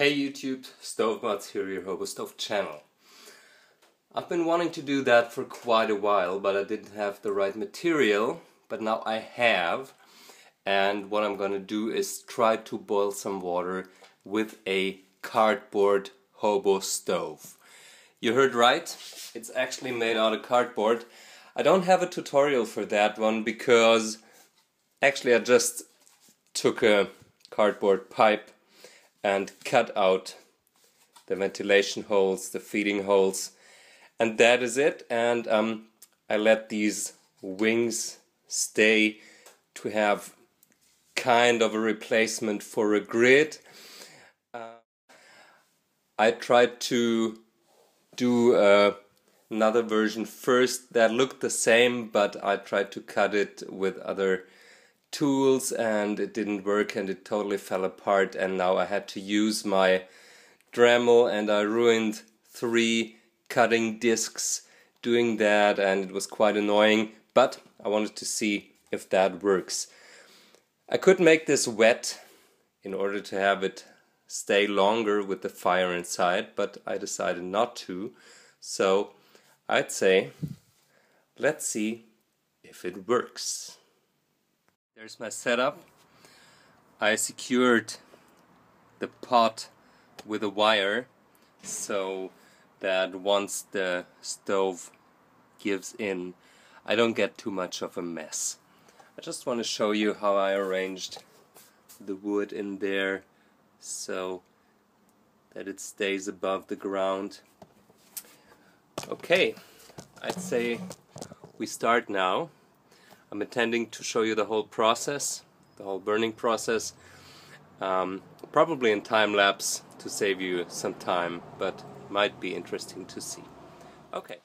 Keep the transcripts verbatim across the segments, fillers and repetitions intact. Hey YouTube, Stove Mods here, your Hobo Stove channel. I've been wanting to do that for quite a while, but I didn't have the right material, but now I have. And what I'm gonna do is try to boil some water with a cardboard hobo stove. You heard right, it's actually made out of cardboard. I don't have a tutorial for that one because actually I just took a cardboard pipe and cut out the ventilation holes, the feeding holes, and that is it. And um, I let these wings stay to have kind of a replacement for a grid. Uh, I tried to do uh, another version first that looked the same, but I tried to cut it with other tools and it didn't work and it totally fell apart, and now I had to use my Dremel and I ruined three cutting discs doing that, and it was quite annoying, but I wanted to see if that works. I could make this wet in order to have it stay longer with the fire inside, but I decided not to, so I'd say let's see if it works. There's my setup. I secured the pot with a wire so that once the stove gives in, I don't get too much of a mess. I just want to show you how I arranged the wood in there so that it stays above the ground. Okay, I'd say we start now. I'm intending to show you the whole process, the whole burning process, um, probably in time-lapse to save you some time, but might be interesting to see. Okay.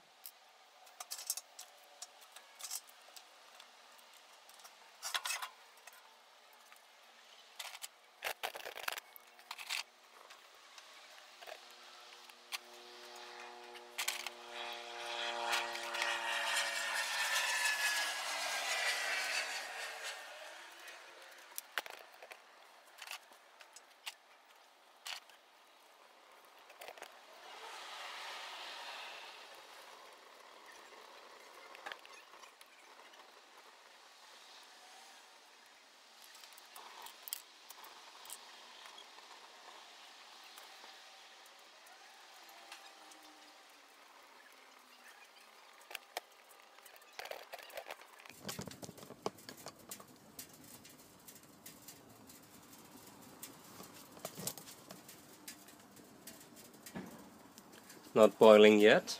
Not boiling yet.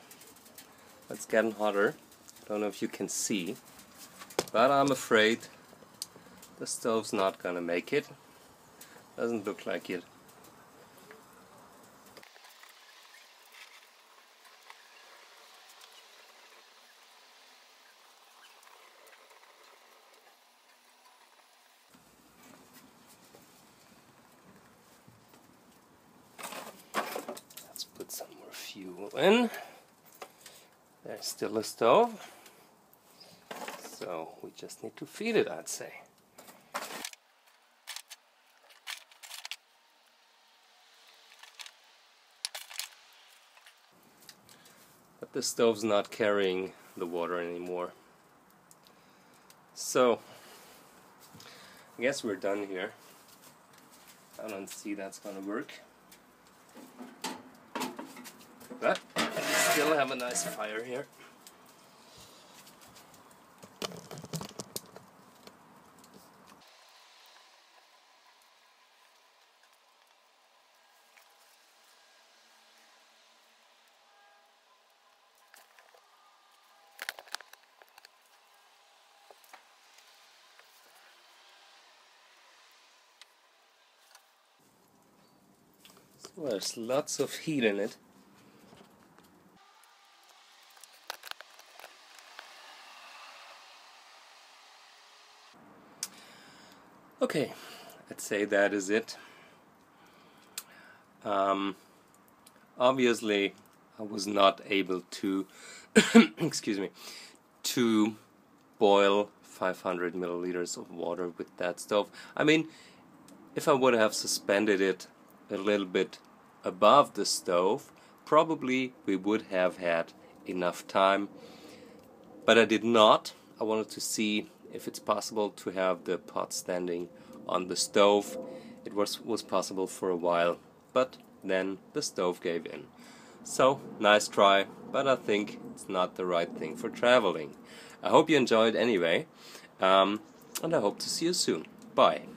It's getting hotter. I don't know if you can see, but I'm afraid the stove's not gonna make it. Doesn't look like it. Some more fuel in. There's still a stove, so we just need to feed it, I'd say. But the stove's not carrying the water anymore. So I guess we're done here. I don't see that's gonna work. But still have a nice fire here. So there's lots of heat in it. Okay, I'd say that is it. Um, obviously, I was not able to, excuse me, to boil five hundred milliliters of water with that stove. I mean, if I would have suspended it, a little bit above the stove, probably we would have had enough time, but I did not. I wanted to see if it's possible to have the pot standing on the stove. It was was possible for a while, but then the stove gave in. So, nice try, but I think it's not the right thing for traveling. I hope you enjoyed anyway, um, and I hope to see you soon. Bye!